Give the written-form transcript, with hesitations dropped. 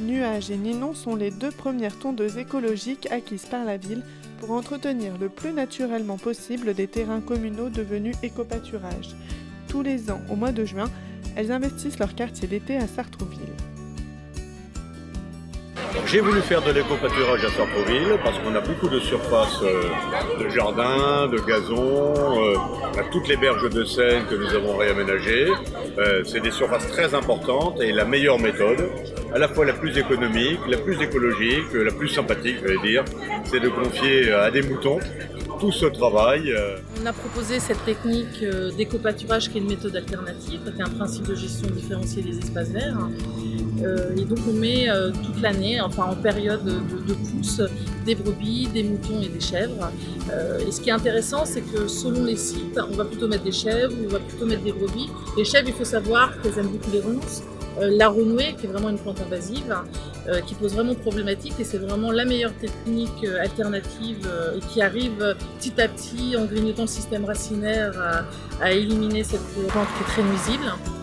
Nuage et Ninon sont les deux premières tondeuses écologiques acquises par la ville pour entretenir le plus naturellement possible des terrains communaux devenus éco-pâturages. Tous les ans, au mois de juin, elles investissent leur quartier d'été à Sartrouville. J'ai voulu faire de l'éco-pâturage à Sartrouville parce qu'on a beaucoup de surface de jardin, de gazon, à toutes les berges de Seine que nous avons réaménagées. C'est des surfaces très importantes et la meilleure méthode, à la fois la plus économique, la plus écologique, la plus sympathique, je vais dire, c'est de confier à des moutons tout ce travail. On a proposé cette technique d'éco-pâturage qui est une méthode alternative, qui est un principe de gestion différenciée des espaces verts. Et donc on met toute l'année, enfin en période de pousse, des brebis, des moutons et des chèvres. Et ce qui est intéressant, c'est que selon les sites, on va plutôt mettre des chèvres, on va plutôt mettre des brebis. Les chèvres, il faut savoir qu'elles aiment beaucoup les renonces. La renouée, qui est vraiment une plante invasive, qui pose vraiment problématique, et c'est vraiment la meilleure technique alternative et qui arrive petit à petit, en grignotant le système racinaire, à éliminer cette plante qui est très nuisible.